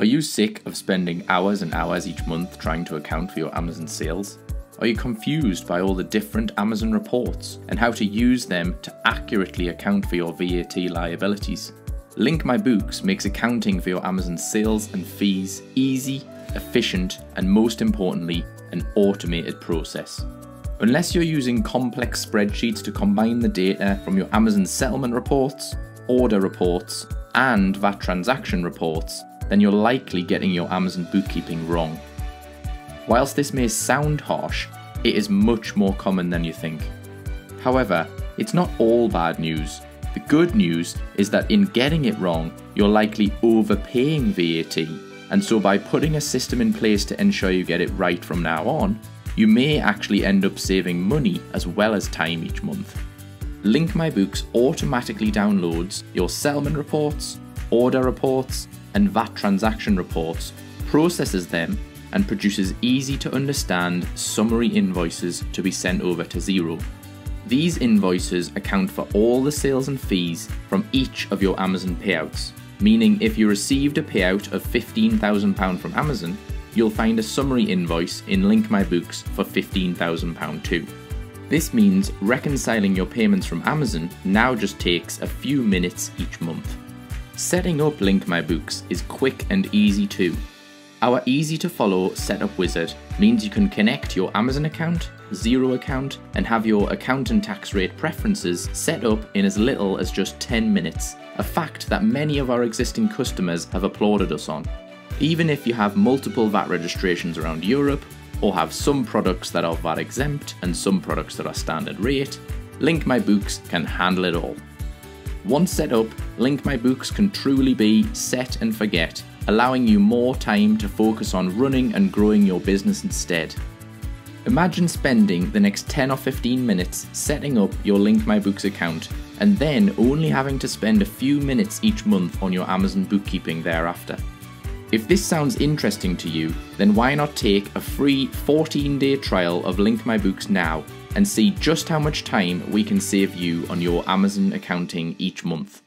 Are you sick of spending hours and hours each month trying to account for your Amazon sales? Are you confused by all the different Amazon reports and how to use them to accurately account for your VAT liabilities? Link My Books makes accounting for your Amazon sales and fees easy, efficient, and most importantly, an automated process. Unless you're using complex spreadsheets to combine the data from your Amazon settlement reports, order reports, and VAT transaction reports, then you're likely getting your Amazon bookkeeping wrong. Whilst this may sound harsh, it is much more common than you think. However, it's not all bad news. The good news is that in getting it wrong, you're likely overpaying VAT, and so by putting a system in place to ensure you get it right from now on, you may actually end up saving money as well as time each month. Link My Books automatically downloads your settlement reports, order reports, and VAT transaction reports, processes them, and produces easy to understand summary invoices to be sent over to Xero. These invoices account for all the sales and fees from each of your Amazon payouts, meaning if you received a payout of £15,000 from Amazon, you'll find a summary invoice in Link My Books for £15,000 too. This means reconciling your payments from Amazon now just takes a few minutes each month. Setting up Link My Books is quick and easy too. Our easy to follow setup wizard means you can connect your Amazon account, Xero account, and have your account and tax rate preferences set up in as little as just 10 minutes, a fact that many of our existing customers have applauded us on. Even if you have multiple VAT registrations around Europe, or have some products that are VAT exempt and some products that are standard rate, Link My Books can handle it all. Once set up, Link My Books can truly be set and forget, allowing you more time to focus on running and growing your business instead. Imagine spending the next 10 or 15 minutes setting up your Link My Books account and then only having to spend a few minutes each month on your Amazon bookkeeping thereafter. If this sounds interesting to you, then why not take a free 14-day trial of Link My Books now and see just how much time we can save you on your Amazon accounting each month.